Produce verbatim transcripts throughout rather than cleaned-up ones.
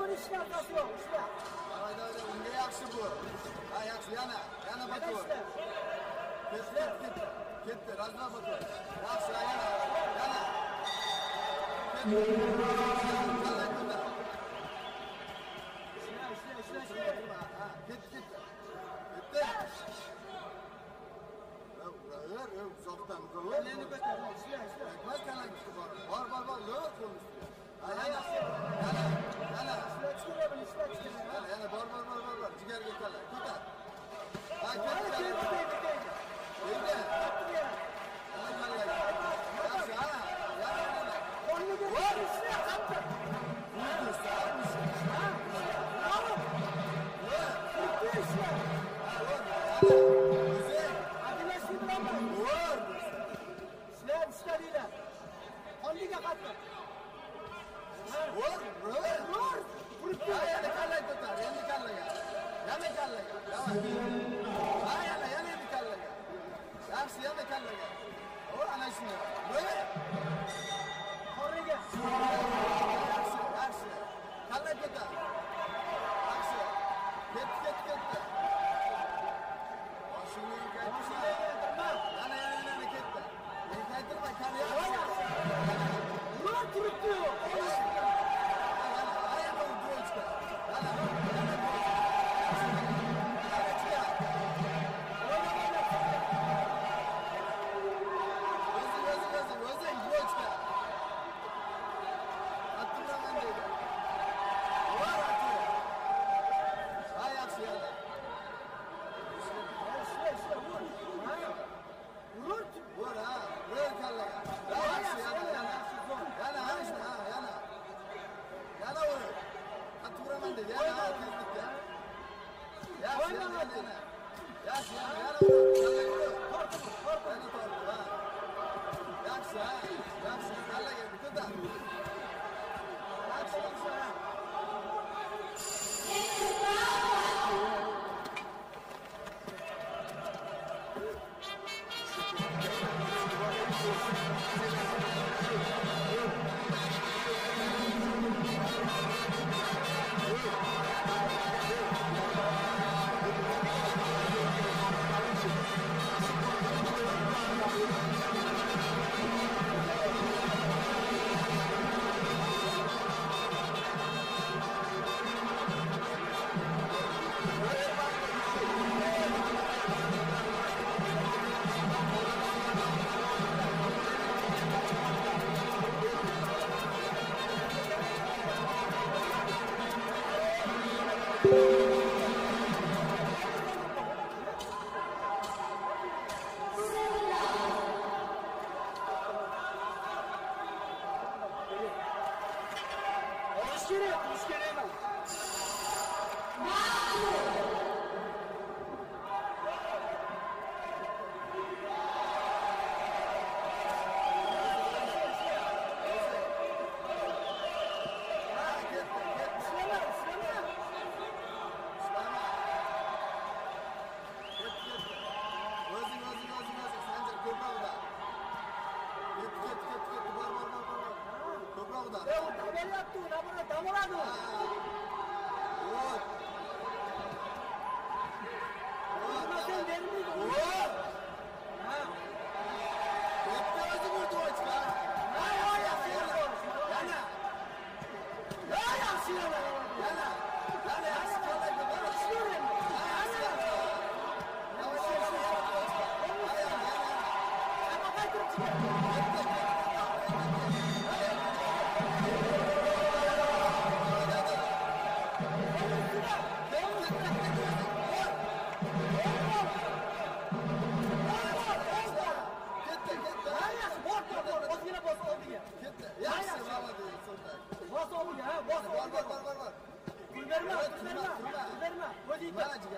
bunun işin arkası yok. İşte. Haydi haydi. Ne yakışı bu? Ha yakışı yana. Yana batı var. Gitti. Gitti. Gitti. Razına batı. Yakışı yana. Yana. Gitti. İşte. İşte. İşte. Gitti. Gitti. Gitti. Öğür. Öğür. Uzaktan. Öğür. Öğür. Var var var. Öğür konuştu. Yana, yana, yana. Yana, bor, bor, bor, bor, bor. Ciğer götürler. Gitar. Ha, gitar. Gitar. Let's go.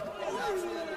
Thank you.